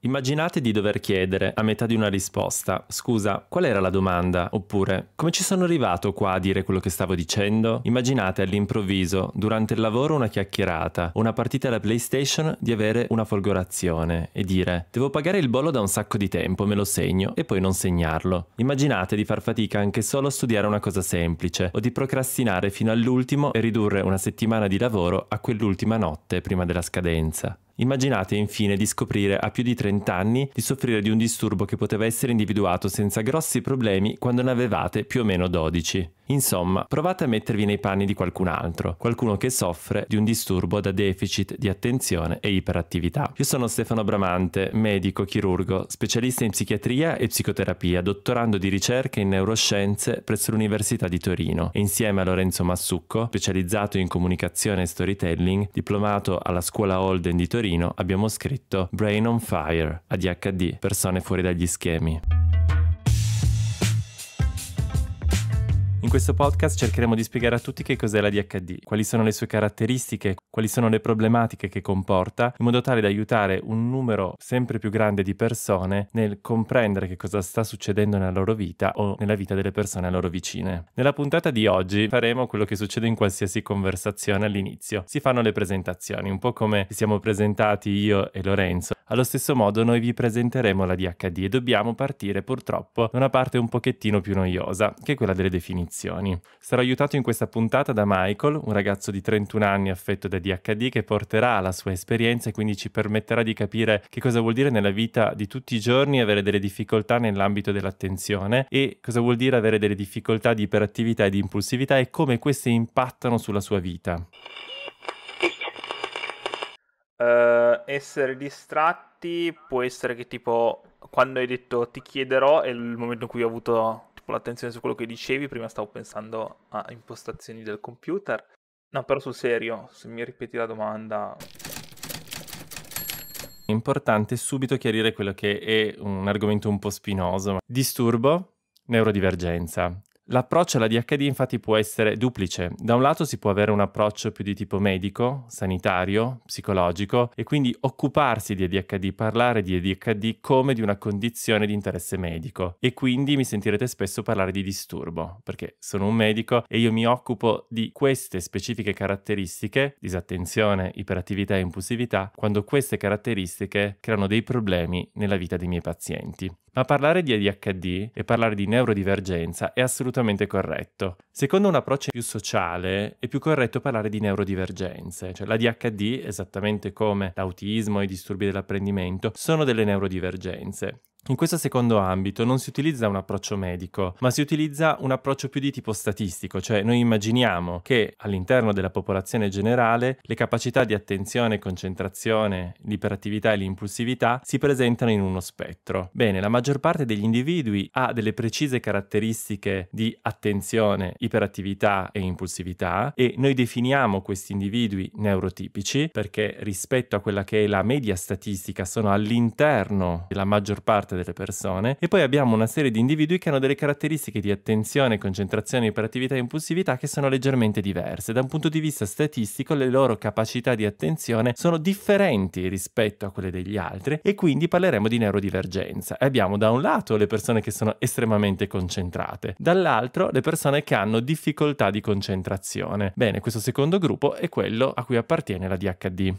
Immaginate di dover chiedere, a metà di una risposta, scusa, qual era la domanda? Oppure, come ci sono arrivato qua a dire quello che stavo dicendo? Immaginate all'improvviso, durante il lavoro una chiacchierata, o una partita alla PlayStation, di avere una folgorazione e dire, devo pagare il bollo da un sacco di tempo, me lo segno, e poi non segnarlo. Immaginate di far fatica anche solo a studiare una cosa semplice, o di procrastinare fino all'ultimo e ridurre una settimana di lavoro a quell'ultima notte prima della scadenza. Immaginate infine di scoprire a più di 30 anni di soffrire di un disturbo che poteva essere individuato senza grossi problemi quando ne avevate più o meno 12. Insomma, provate a mettervi nei panni di qualcun altro, qualcuno che soffre di un disturbo da deficit di attenzione e iperattività. Io sono Stefano Bramante, medico, chirurgo, specialista in psichiatria e psicoterapia, dottorando di ricerca in neuroscienze presso l'Università di Torino e insieme a Lorenzo Massucco, specializzato in comunicazione e storytelling, diplomato alla Scuola Holden di Torino, abbiamo scritto Brain on Fire, ADHD, persone fuori dagli schemi. In questo podcast cercheremo di spiegare a tutti che cos'è l'ADHD, quali sono le sue caratteristiche, quali sono le problematiche che comporta, in modo tale da aiutare un numero sempre più grande di persone nel comprendere che cosa sta succedendo nella loro vita o nella vita delle persone a loro vicine. Nella puntata di oggi faremo quello che succede in qualsiasi conversazione all'inizio. Si fanno le presentazioni, un po' come ci siamo presentati io e Lorenzo. Allo stesso modo noi vi presenteremo l'ADHD e dobbiamo partire purtroppo da una parte un pochettino più noiosa, che è quella delle definizioni. Sarò aiutato in questa puntata da Michael, un ragazzo di 31 anni affetto da ADHD che porterà la sua esperienza e quindi ci permetterà di capire che cosa vuol dire nella vita di tutti i giorni avere delle difficoltà nell'ambito dell'attenzione e cosa vuol dire avere delle difficoltà di iperattività e di impulsività e come queste impattano sulla sua vita. Essere distratti può essere che tipo quando hai detto ti chiederò e il momento in cui ho avuto tipo l'attenzione su quello che dicevi, prima stavo pensando a impostazioni del computer. No, però sul serio, se mi ripeti la domanda... È importante subito chiarire quello che è un argomento un po' spinoso. Ma... disturbo, neurodivergenza. L'approccio all'ADHD infatti può essere duplice. Da un lato si può avere un approccio più di tipo medico, sanitario, psicologico e quindi occuparsi di ADHD, parlare di ADHD come di una condizione di interesse medico e quindi mi sentirete spesso parlare di disturbo perché sono un medico e io mi occupo di queste specifiche caratteristiche, disattenzione, iperattività e impulsività, quando queste caratteristiche creano dei problemi nella vita dei miei pazienti. Ma parlare di ADHD e parlare di neurodivergenza è assolutamente corretto. Secondo un approccio più sociale è più corretto parlare di neurodivergenze, cioè l'ADHD, esattamente come l'autismo e i disturbi dell'apprendimento, sono delle neurodivergenze. In questo secondo ambito non si utilizza un approccio medico, ma si utilizza un approccio più di tipo statistico, cioè noi immaginiamo che all'interno della popolazione generale le capacità di attenzione, concentrazione, l'iperattività e l'impulsività si presentano in uno spettro. Bene, la maggior parte degli individui ha delle precise caratteristiche di attenzione, iperattività e impulsività e noi definiamo questi individui neurotipici perché rispetto a quella che è la media statistica sono all'interno della maggior parte delle persone e poi abbiamo una serie di individui che hanno delle caratteristiche di attenzione, concentrazione, iperattività e impulsività che sono leggermente diverse. Da un punto di vista statistico le loro capacità di attenzione sono differenti rispetto a quelle degli altri e quindi parleremo di neurodivergenza. Abbiamo da un lato le persone che sono estremamente concentrate, dall'altro le persone che hanno difficoltà di concentrazione. Bene, questo secondo gruppo è quello a cui appartiene l'ADHD.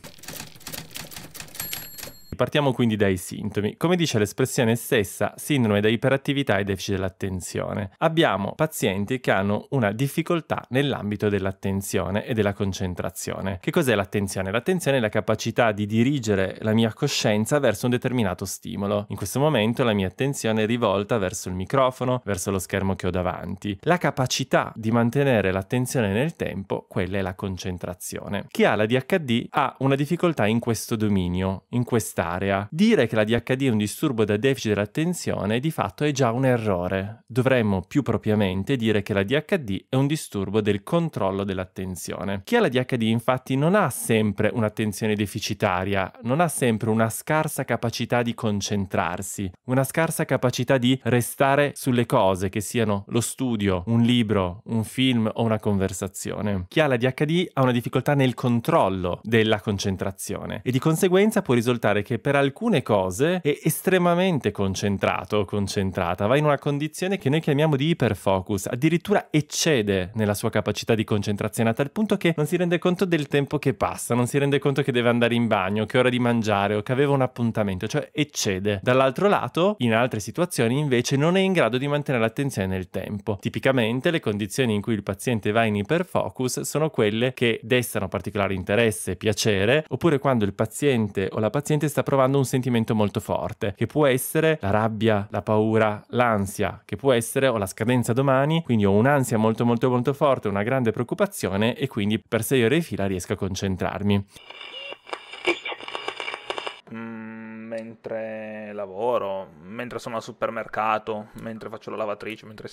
Partiamo quindi dai sintomi. Come dice l'espressione stessa, sindrome da iperattività e deficit dell'attenzione. Abbiamo pazienti che hanno una difficoltà nell'ambito dell'attenzione e della concentrazione. Che cos'è l'attenzione? L'attenzione è la capacità di dirigere la mia coscienza verso un determinato stimolo. In questo momento la mia attenzione è rivolta verso il microfono, verso lo schermo che ho davanti. La capacità di mantenere l'attenzione nel tempo, quella è la concentrazione. Chi ha l'ADHD ha una difficoltà in questo dominio, in quest'area. Dire che l'ADHD è un disturbo da deficit dell'attenzione di fatto è già un errore. Dovremmo più propriamente dire che l'ADHD è un disturbo del controllo dell'attenzione. Chi ha l'ADHD infatti non ha sempre un'attenzione deficitaria, non ha sempre una scarsa capacità di concentrarsi, una scarsa capacità di restare sulle cose, che siano lo studio, un libro, un film o una conversazione. Chi ha l'ADHD ha una difficoltà nel controllo della concentrazione e di conseguenza può risultare che che per alcune cose è estremamente concentrato o concentrata, va in una condizione che noi chiamiamo di iperfocus, addirittura eccede nella sua capacità di concentrazione a tal punto che non si rende conto del tempo che passa, non si rende conto che deve andare in bagno, che è ora di mangiare o che aveva un appuntamento, cioè eccede. Dall'altro lato, in altre situazioni invece non è in grado di mantenere l'attenzione nel tempo. Tipicamente le condizioni in cui il paziente va in iperfocus sono quelle che destano particolare interesse, piacere, oppure quando il paziente o la paziente sta provando un sentimento molto forte, che può essere la rabbia, la paura, l'ansia, che può essere ho la scadenza domani, quindi ho un'ansia molto forte, una grande preoccupazione e quindi per 6 ore in fila riesco a concentrarmi. Mentre lavoro, mentre sono al supermercato, mentre faccio la lavatrice, mentre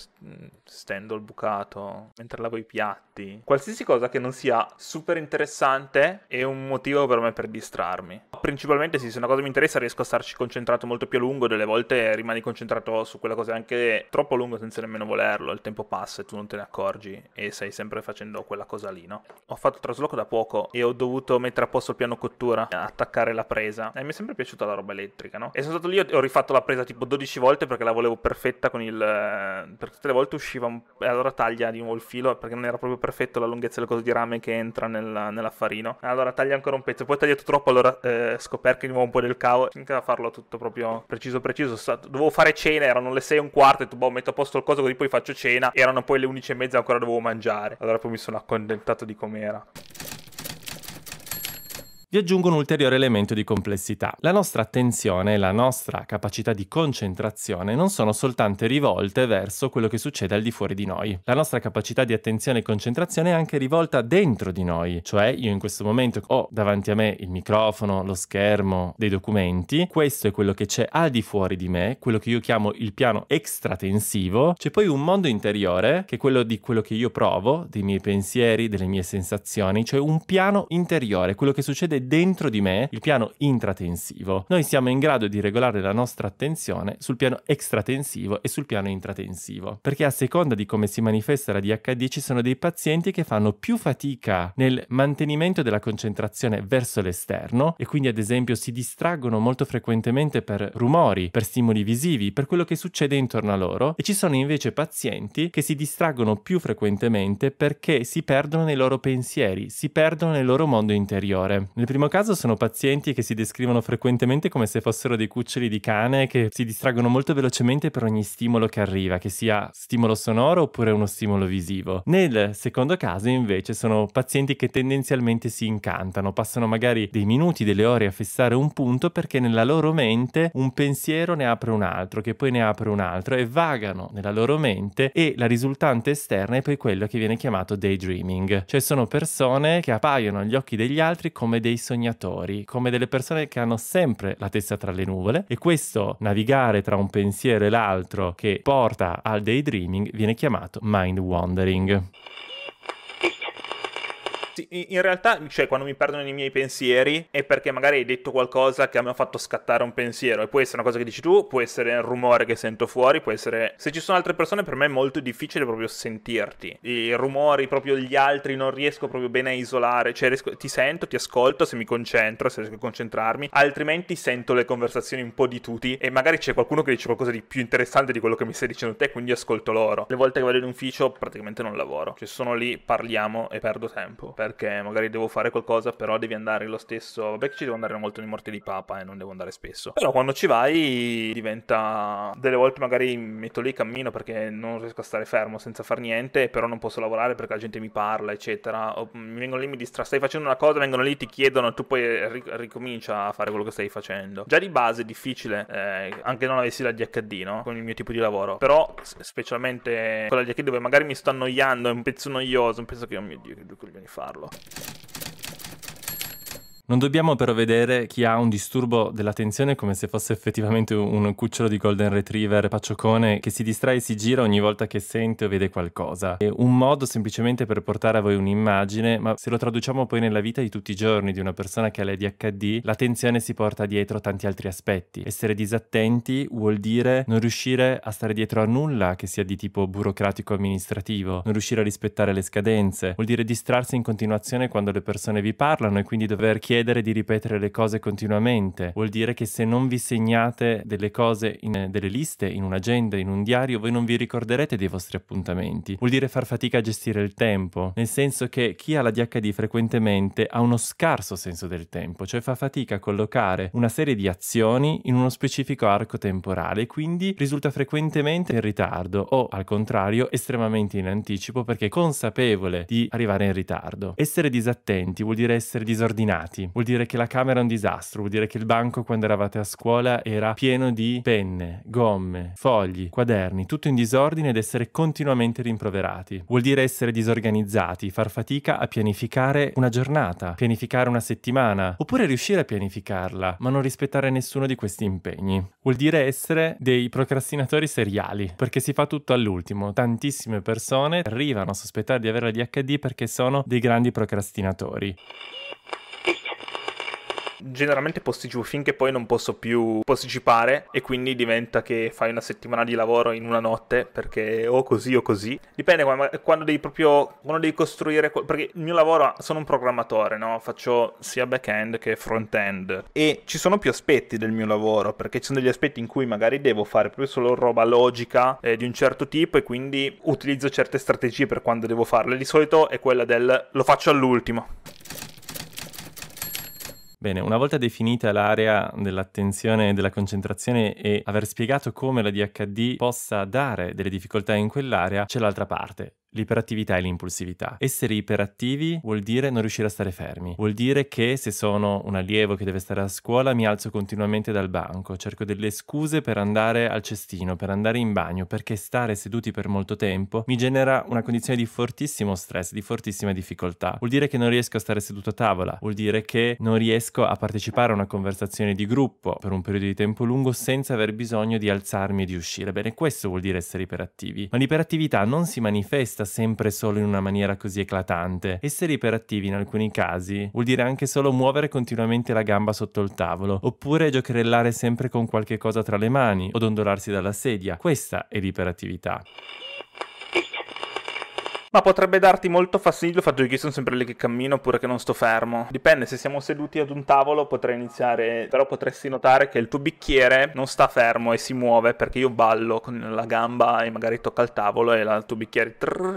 stendo il bucato, mentre lavo i piatti, qualsiasi cosa che non sia super interessante è un motivo per me per distrarmi. Principalmente sì, se una cosa mi interessa riesco a starci concentrato molto più a lungo, delle volte rimani concentrato su quella cosa anche troppo a lungo senza nemmeno volerlo, il tempo passa e tu non te ne accorgi e sei sempre facendo quella cosa lì, no? Ho fatto trasloco da poco e ho dovuto mettere a posto il piano cottura, attaccare la presa e mi è sempre piaciuta la roba elettrica, no? E sono stato lì e ho rifatto la presa tipo 12 volte perché la volevo perfetta con il... perché tutte le volte usciva e allora taglia di nuovo il filo perché non era proprio perfetto la lunghezza delle cose di rame che entra nell'affarino, allora taglia ancora un pezzo, poi ho tagliato troppo, allora scoperchi di nuovo un po' del cavo, finché a farlo tutto proprio preciso, dovevo fare cena, erano le 6:15 e tu boh, metto a posto il coso così poi faccio cena, erano poi le 11:30 ancora dovevo mangiare, allora poi mi sono accontentato di com'era. Vi aggiungo un ulteriore elemento di complessità. La nostra attenzione e la nostra capacità di concentrazione non sono soltanto rivolte verso quello che succede al di fuori di noi. La nostra capacità di attenzione e concentrazione è anche rivolta dentro di noi, cioè io in questo momento ho davanti a me il microfono, lo schermo, dei documenti, questo è quello che c'è al di fuori di me, quello che io chiamo il piano extratensivo, c'è poi un mondo interiore che è quello di quello che io provo, dei miei pensieri, delle mie sensazioni, cioè un piano interiore, quello che succede dentro di me, il piano intratensivo. Noi siamo in grado di regolare la nostra attenzione sul piano extratensivo e sul piano intratensivo, perché a seconda di come si manifesta la ADHD ci sono dei pazienti che fanno più fatica nel mantenimento della concentrazione verso l'esterno e quindi ad esempio si distraggono molto frequentemente per rumori, per stimoli visivi, per quello che succede intorno a loro, e ci sono invece pazienti che si distraggono più frequentemente perché si perdono nei loro pensieri, si perdono nel loro mondo interiore. Nel primo caso sono pazienti che si descrivono frequentemente come se fossero dei cuccioli di cane che si distraggono molto velocemente per ogni stimolo che arriva, che sia stimolo sonoro oppure uno stimolo visivo. Nel secondo caso invece sono pazienti che tendenzialmente si incantano, passano magari dei minuti, delle ore a fissare un punto perché nella loro mente un pensiero ne apre un altro, che poi ne apre un altro e vagano nella loro mente e la risultante esterna è poi quello che viene chiamato daydreaming, cioè sono persone che appaiono agli occhi degli altri come dei sognatori, come delle persone che hanno sempre la testa tra le nuvole, e questo navigare tra un pensiero e l'altro che porta al daydreaming viene chiamato mind wandering. In realtà, cioè, quando mi perdono i miei pensieri è perché magari hai detto qualcosa che mi ha fatto scattare un pensiero, e può essere una cosa che dici tu, può essere un rumore che sento fuori, può essere... Se ci sono altre persone per me è molto difficile proprio sentirti, i rumori proprio gli altri non riesco proprio bene a isolare, cioè riesco... ti sento, ti ascolto se mi concentro, se riesco a concentrarmi, altrimenti sento le conversazioni un po' di tutti e magari c'è qualcuno che dice qualcosa di più interessante di quello che mi stai dicendo te, quindi ascolto loro. Le volte che vado in ufficio praticamente non lavoro, cioè sono lì, parliamo e perdo tempo. Perché magari devo fare qualcosa, però devi andare lo stesso. Vabbè che ci devo andare molto nei morti di papa e non devo andare spesso. Però quando ci vai diventa... Delle volte magari metto lì, cammino perché non riesco a stare fermo senza far niente, però non posso lavorare perché la gente mi parla, eccetera. O mi vengono lì, mi distraggono. Stai facendo una cosa, vengono lì, ti chiedono, tu poi ricomincia a fare quello che stai facendo. Già di base è difficile, anche non avessi la ADHD, no? Con il mio tipo di lavoro. Però, specialmente con la ADHD dove magari mi sto annoiando, è un pezzo noioso, un pezzo che, oh mio Dio, che due coglioni fa. Non dobbiamo però vedere chi ha un disturbo dell'attenzione come se fosse effettivamente un cucciolo di golden retriever pacioccone che si distrae e si gira ogni volta che sente o vede qualcosa. È un modo semplicemente per portare a voi un'immagine, ma se lo traduciamo poi nella vita di tutti i giorni di una persona che ha l'ADHD, l'attenzione si porta dietro tanti altri aspetti. Essere disattenti vuol dire non riuscire a stare dietro a nulla che sia di tipo burocratico amministrativo, non riuscire a rispettare le scadenze, vuol dire distrarsi in continuazione quando le persone vi parlano e quindi dover chiedere chiedere di ripetere le cose continuamente, vuol dire che se non vi segnate delle cose in delle liste, in un'agenda, in un diario, voi non vi ricorderete dei vostri appuntamenti. Vuol dire far fatica a gestire il tempo, nel senso che chi ha la ADHD frequentemente ha uno scarso senso del tempo, cioè fa fatica a collocare una serie di azioni in uno specifico arco temporale e quindi risulta frequentemente in ritardo o, al contrario, estremamente in anticipo perché è consapevole di arrivare in ritardo. Essere disattenti vuol dire essere disordinati, vuol dire che la camera è un disastro, vuol dire che il banco quando eravate a scuola era pieno di penne, gomme, fogli, quaderni, tutto in disordine ed essere continuamente rimproverati. Vuol dire essere disorganizzati, far fatica a pianificare una giornata, pianificare una settimana, oppure riuscire a pianificarla, ma non rispettare nessuno di questi impegni. Vuol dire essere dei procrastinatori seriali, perché si fa tutto all'ultimo. Tantissime persone arrivano a sospettare di avere l'ADHD perché sono dei grandi procrastinatori. Generalmente posticipo finché poi non posso più posticipare e quindi diventa che fai una settimana di lavoro in una notte perché o così o così. Dipende quando devi costruire, perché il mio lavoro, sono un programmatore, no? Faccio sia back-end che front-end e ci sono più aspetti del mio lavoro, perché ci sono degli aspetti in cui magari devo fare proprio solo roba logica di un certo tipo e quindi utilizzo certe strategie per quando devo farle. Di solito è quella del lo faccio all'ultimo. Bene, una volta definita l'area dell'attenzione e della concentrazione e aver spiegato come la ADHD possa dare delle difficoltà in quell'area, c'è l'altra parte. L'iperattività e l'impulsività. Essere iperattivi vuol dire non riuscire a stare fermi, vuol dire che se sono un allievo che deve stare a scuola mi alzo continuamente dal banco, cerco delle scuse per andare al cestino, per andare in bagno, perché stare seduti per molto tempo mi genera una condizione di fortissimo stress, di fortissima difficoltà. Vuol dire che non riesco a stare seduto a tavola, vuol dire che non riesco a partecipare a una conversazione di gruppo per un periodo di tempo lungo senza aver bisogno di alzarmi e di uscire. Bene, questo vuol dire essere iperattivi, ma l'iperattività non si manifesta sempre solo in una maniera così eclatante. Essere iperattivi in alcuni casi vuol dire anche solo muovere continuamente la gamba sotto il tavolo, oppure giocherellare sempre con qualche cosa tra le mani o dondolarsi dalla sedia. Questa è l'iperattività. Ma potrebbe darti molto fastidio il fatto che sono sempre lì che cammino oppure che non sto fermo. Dipende, se siamo seduti ad un tavolo potrei iniziare, però potresti notare che il tuo bicchiere non sta fermo e si muove, perché io ballo con la gamba e magari tocca il tavolo e il tuo bicchiere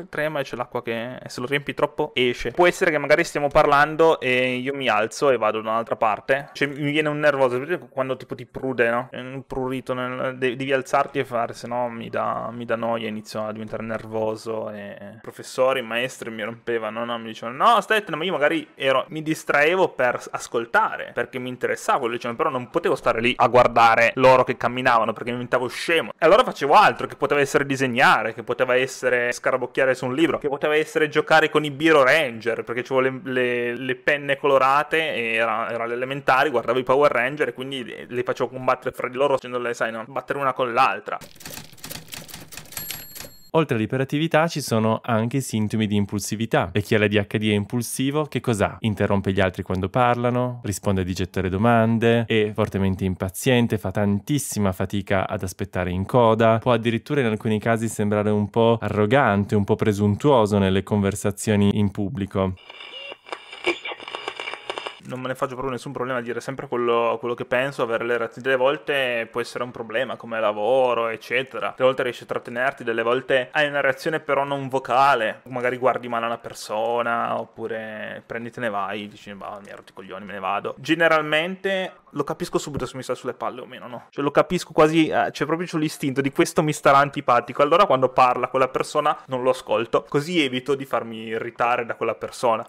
trema e c'è l'acqua che, se lo riempi troppo, esce. Può essere che magari stiamo parlando e io mi alzo e vado da un'altra parte. Cioè mi viene un nervoso, quando tipo ti prude, no? È un prurito, devi alzarti e fare, se no mi dà noia, inizio a diventare nervoso e... I maestri mi rompevano, no? Mi dicevano no, aspetta, ma io magari mi distraevo per ascoltare, perché mi interessava quello, dicevano, però non potevo stare lì a guardare loro che camminavano perché mi diventavo scemo. E allora facevo altro, che poteva essere disegnare, che poteva essere scarabocchiare su un libro, che poteva essere giocare con i Biro Ranger, perché c'avevo le penne colorate e era l'elementare, guardavo i Power Ranger e quindi le facevo combattere fra di loro facendole, sai, no? Battere una con l'altra. Oltre all'iperattività ci sono anche sintomi di impulsività, e chi ha l'ADHD è impulsivo, che cos'ha? Interrompe gli altri quando parlano, risponde a digitare domande, è fortemente impaziente, fa tantissima fatica ad aspettare in coda, può addirittura in alcuni casi sembrare un po' arrogante, un po' presuntuoso nelle conversazioni in pubblico. Non me ne faccio proprio nessun problema a dire sempre quello che penso, avere le reazioni. Delle volte può essere un problema come lavoro eccetera, delle volte riesci a trattenerti, delle volte hai una reazione però non vocale, magari guardi male una persona oppure prendi, te ne vai, dici bah, mi ero i coglioni, me ne vado. Generalmente lo capisco subito se mi sta sulle palle o meno, no? Cioè lo capisco quasi, c'è proprio l'istinto di questo mi starà antipatico, allora quando parla quella persona non lo ascolto, così evito di farmi irritare da quella persona.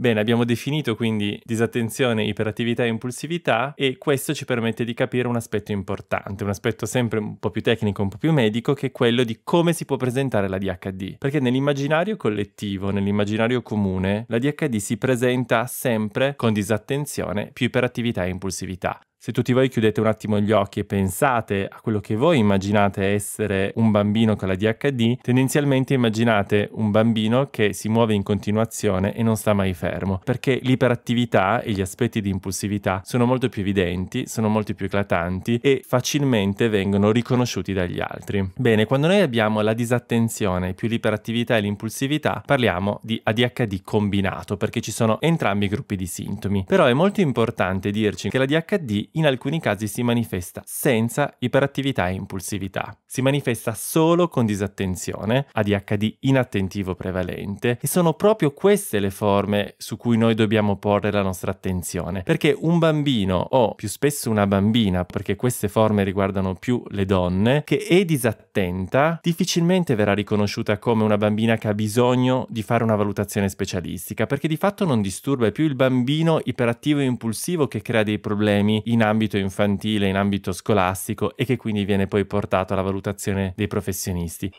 Bene, abbiamo definito quindi disattenzione, iperattività e impulsività, e questo ci permette di capire un aspetto importante, un aspetto sempre un po' più tecnico, un po' più medico, che è quello di come si può presentare la ADHD. Perché nell'immaginario collettivo, nell'immaginario comune, la ADHD si presenta sempre con disattenzione più iperattività e impulsività. Se tutti voi chiudete un attimo gli occhi e pensate a quello che voi immaginate essere un bambino con la ADHD, tendenzialmente immaginate un bambino che si muove in continuazione e non sta mai fermo, perché l'iperattività e gli aspetti di impulsività sono molto più evidenti, sono molto più eclatanti e facilmente vengono riconosciuti dagli altri. Bene, quando noi abbiamo la disattenzione più l'iperattività e l'impulsività, parliamo di ADHD combinato, perché ci sono entrambi i gruppi di sintomi. Però è molto importante dirci che la ADHD in alcuni casi si manifesta senza iperattività e impulsività. Si manifesta solo con disattenzione, ADHD inattentivo prevalente, e sono proprio queste le forme su cui noi dobbiamo porre la nostra attenzione, perché un bambino, o più spesso una bambina, perché queste forme riguardano più le donne, che è disattenta, difficilmente verrà riconosciuta come una bambina che ha bisogno di fare una valutazione specialistica, perché di fatto non disturba, è più il bambino iperattivo e impulsivo che crea dei problemi in ambito infantile, in ambito scolastico, e che quindi viene poi portato alla valutazione dei professionisti.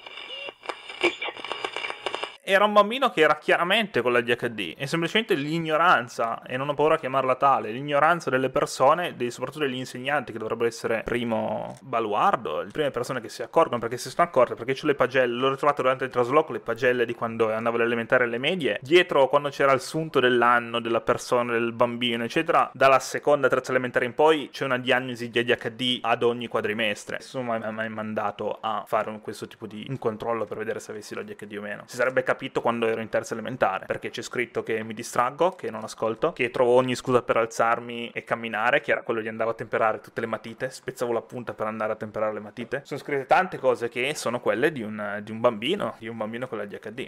Era un bambino che era chiaramente con la ADHD, è semplicemente l'ignoranza, e non ho paura a chiamarla tale, l'ignoranza delle persone, soprattutto degli insegnanti, che dovrebbero essere il primo baluardo, le prime persone che si accorgono, perché si sono accorte, perché c'ho le pagelle, l'ho ritrovate durante il trasloco, le pagelle di quando andavo alle elementari e alle medie, dietro quando c'era il sunto dell'anno, della persona, del bambino, eccetera. Dalla seconda, terza elementare in poi c'è una diagnosi di ADHD ad ogni quadrimestre. Insomma, mi ha mai mandato a fare questo tipo di un controllo per vedere se avessi la ADHD o meno. Si sarebbe capito quando ero in terza elementare, perché c'è scritto che mi distraggo, che non ascolto, che trovo ogni scusa per alzarmi e camminare, che era quello che andavo a temperare tutte le matite, spezzavo la punta per andare a temperare le matite. Sono scritte tante cose che sono quelle di un bambino con la ADHD.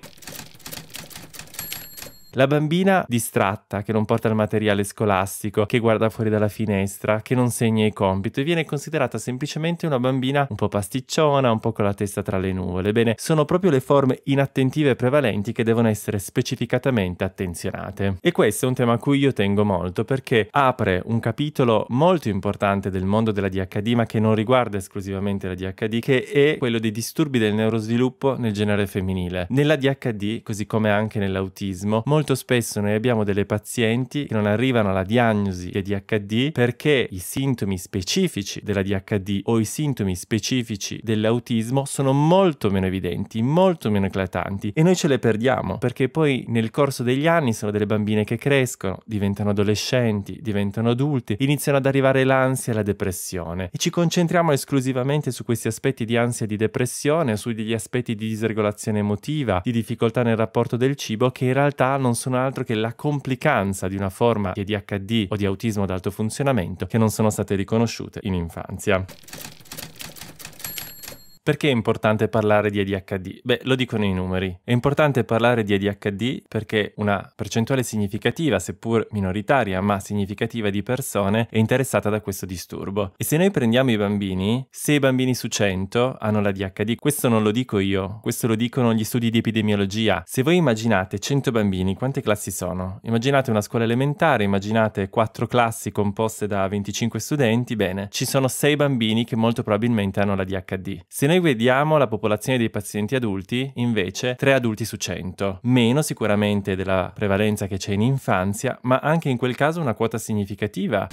La bambina distratta, che non porta il materiale scolastico, che guarda fuori dalla finestra, che non segna i compiti, viene considerata semplicemente una bambina un po' pasticciona, un po' con la testa tra le nuvole. Bene, sono proprio le forme inattentive prevalenti che devono essere specificatamente attenzionate. E questo è un tema a cui io tengo molto, perché apre un capitolo molto importante del mondo della ADHD, ma che non riguarda esclusivamente la ADHD, che è quello dei disturbi del neurosviluppo nel genere femminile. Nella ADHD, così come anche nell'autismo, molto spesso noi abbiamo delle pazienti che non arrivano alla diagnosi di ADHD perché i sintomi specifici della ADHD o i sintomi specifici dell'autismo sono molto meno evidenti, molto meno eclatanti, e noi ce le perdiamo, perché poi nel corso degli anni sono delle bambine che crescono, diventano adolescenti, diventano adulte, iniziano ad arrivare l'ansia e la depressione, e ci concentriamo esclusivamente su questi aspetti di ansia e di depressione, su degli aspetti di disregolazione emotiva, di difficoltà nel rapporto del cibo, che in realtà non sono altro che la complicanza di una forma di ADHD o di autismo ad alto funzionamento che non sono state riconosciute in infanzia. Perché è importante parlare di ADHD? Beh, lo dicono i numeri. È importante parlare di ADHD perché una percentuale significativa, seppur minoritaria, ma significativa di persone è interessata da questo disturbo. E se noi prendiamo i bambini, 6 bambini su 100 hanno la ADHD. Questo non lo dico io, questo lo dicono gli studi di epidemiologia. Se voi immaginate 100 bambini, quante classi sono? Immaginate una scuola elementare, immaginate 4 classi composte da 25 studenti, bene, ci sono 6 bambini che molto probabilmente hanno la ADHD. Se noi vediamo la popolazione dei pazienti adulti, invece 3 adulti su 100, meno sicuramente della prevalenza che c'è in infanzia, ma anche in quel caso una quota significativa.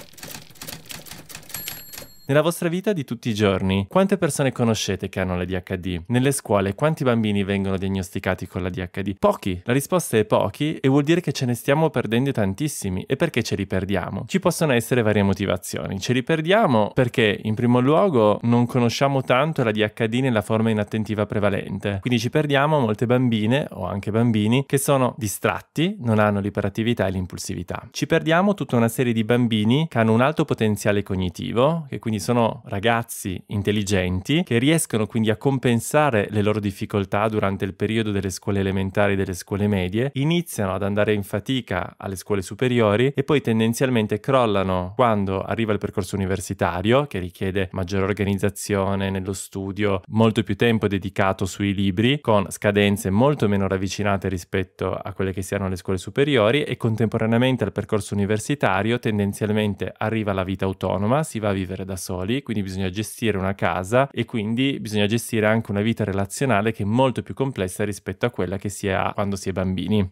Nella vostra vita di tutti i giorni, quante persone conoscete che hanno la ADHD? Nelle scuole, quanti bambini vengono diagnosticati con la ADHD? Pochi! La risposta è pochi, e vuol dire che ce ne stiamo perdendo tantissimi. E perché ce li perdiamo? Ci possono essere varie motivazioni. Ce li perdiamo perché, in primo luogo, non conosciamo tanto la ADHD nella forma inattentiva prevalente. Quindi ci perdiamo molte bambine, o anche bambini, che sono distratti, non hanno l'iperattività e l'impulsività. Ci perdiamo tutta una serie di bambini che hanno un alto potenziale cognitivo, che quindi sono ragazzi intelligenti che riescono quindi a compensare le loro difficoltà durante il periodo delle scuole elementari e delle scuole medie, iniziano ad andare in fatica alle scuole superiori e poi tendenzialmente crollano quando arriva il percorso universitario, che richiede maggiore organizzazione nello studio, molto più tempo dedicato sui libri, con scadenze molto meno ravvicinate rispetto a quelle che si hanno alle scuole superiori, e contemporaneamente al percorso universitario tendenzialmente arriva la vita autonoma, si va a vivere da soli, quindi bisogna gestire una casa e quindi bisogna gestire anche una vita relazionale che è molto più complessa rispetto a quella che si ha quando si è bambini.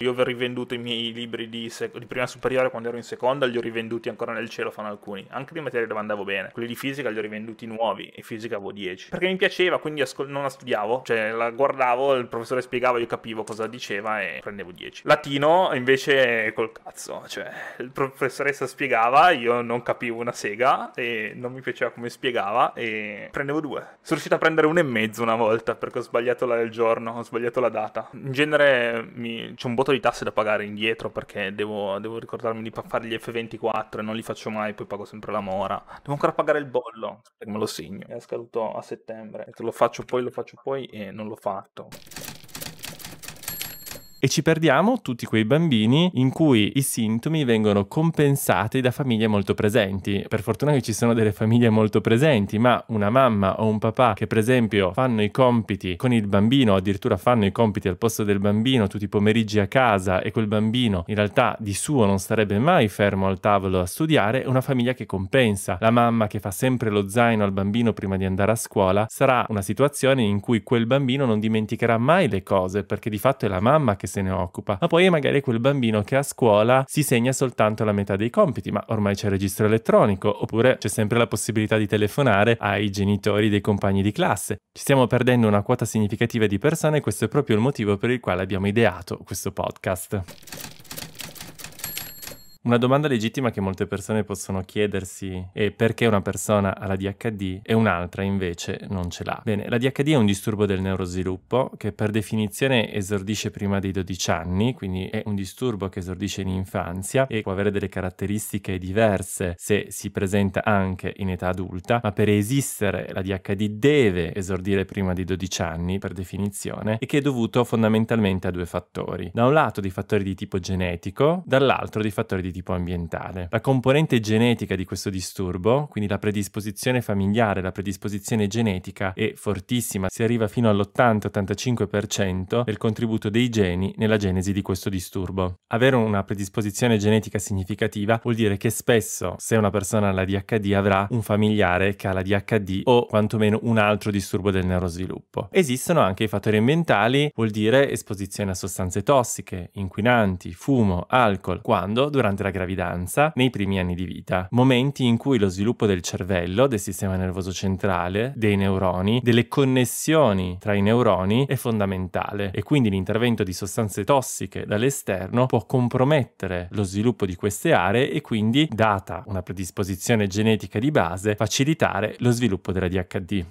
Io ho rivenduto i miei libri di prima superiore quando ero in seconda, li ho rivenduti ancora nel celofano alcuni, anche di materie dove andavo bene. Quelli di fisica li ho rivenduti nuovi e fisica avevo 10. Perché mi piaceva, quindi non la studiavo, cioè la guardavo, il professore spiegava, io capivo cosa diceva e prendevo 10. Latino invece col cazzo, cioè il professoressa spiegava, io non capivo una sega e non mi piaceva come spiegava e prendevo 2. Sono riuscito a prendere 1,5 una volta perché ho sbagliato il giorno, ho sbagliato la data. In genere c'è un botto di tasse da pagare indietro perché devo ricordarmi di fare gli F24 e non li faccio mai, poi pago sempre la mora. Devo ancora pagare il bollo, me lo segno. È scaduto a settembre, lo faccio poi e non l'ho fatto. E ci perdiamo tutti quei bambini in cui i sintomi vengono compensati da famiglie molto presenti. Per fortuna che ci sono delle famiglie molto presenti, ma una mamma o un papà che per esempio fanno i compiti con il bambino, o addirittura fanno i compiti al posto del bambino tutti i pomeriggi a casa, e quel bambino in realtà di suo non starebbe mai fermo al tavolo a studiare, è una famiglia che compensa. La mamma che fa sempre lo zaino al bambino prima di andare a scuola sarà una situazione in cui quel bambino non dimenticherà mai le cose, perché di fatto è la mamma che se ne occupa. Ma poi magari quel bambino che a scuola si segna soltanto la metà dei compiti, ma ormai c'è il registro elettronico, oppure c'è sempre la possibilità di telefonare ai genitori dei compagni di classe. Ci stiamo perdendo una quota significativa di persone e questo è proprio il motivo per il quale abbiamo ideato questo podcast. Una domanda legittima che molte persone possono chiedersi è perché una persona ha la ADHD e un'altra invece non ce l'ha. Bene, la ADHD è un disturbo del neurosviluppo che per definizione esordisce prima dei 12 anni, quindi è un disturbo che esordisce in infanzia e può avere delle caratteristiche diverse se si presenta anche in età adulta, ma per esistere la ADHD deve esordire prima dei 12 anni per definizione, e che è dovuto fondamentalmente a due fattori. Da un lato dei fattori di tipo genetico, dall'altro dei fattori di tipo ambientale. La componente genetica di questo disturbo, quindi la predisposizione familiare, la predisposizione genetica, è fortissima, si arriva fino all'80-85% del contributo dei geni nella genesi di questo disturbo. Avere una predisposizione genetica significativa vuol dire che spesso, se una persona ha la ADHD, avrà un familiare che ha la ADHD o quantomeno un altro disturbo del neurosviluppo. Esistono anche i fattori ambientali, vuol dire esposizione a sostanze tossiche, inquinanti, fumo, alcol, quando durante la gravidanza, nei primi anni di vita, momenti in cui lo sviluppo del cervello, del sistema nervoso centrale, dei neuroni, delle connessioni tra i neuroni è fondamentale, e quindi l'intervento di sostanze tossiche dall'esterno può compromettere lo sviluppo di queste aree e quindi, data una predisposizione genetica di base, facilitare lo sviluppo della ADHD.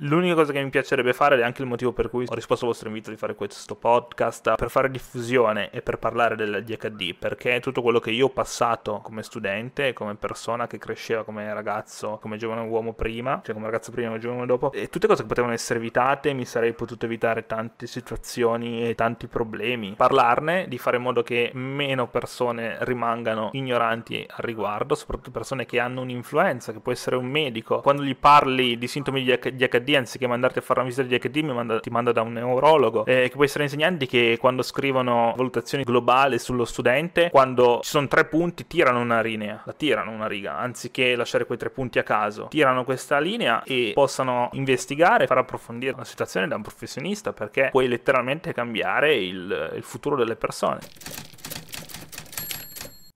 L'unica cosa che mi piacerebbe fare, ed è anche il motivo per cui ho risposto al vostro invito di fare questo podcast, per fare diffusione e per parlare dell'ADHD, perché tutto quello che io ho passato come studente, come persona che cresceva come ragazzo, come giovane uomo prima, cioè come ragazzo prima, come giovane uomo dopo, e tutte cose che potevano essere evitate, mi sarei potuto evitare tante situazioni e tanti problemi. Parlarne, di fare in modo che meno persone rimangano ignoranti al riguardo, soprattutto persone che hanno un'influenza, che può essere un medico. Quando gli parli di sintomi di ADHD, anziché mandarti a fare una visita di ADHD, ti manda da un neurologo, che può essere insegnanti che quando scrivono valutazioni globali sullo studente, quando ci sono 3 punti tirano una linea, la tirano una riga, anziché lasciare quei 3 punti a caso, tirano questa linea e possano investigare, far approfondire una situazione da un professionista, perché puoi letteralmente cambiare il futuro delle persone.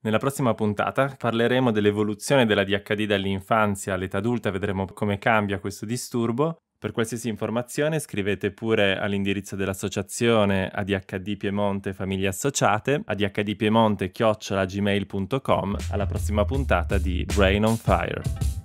Nella prossima puntata parleremo dell'evoluzione della ADHD dall'infanzia all'età adulta, vedremo come cambia questo disturbo. Per qualsiasi informazione scrivete pure all'indirizzo dell'associazione ADHD Piemonte Famiglie Associate, adhdpiemonte@gmail.com. Alla prossima puntata di Brain on Fire.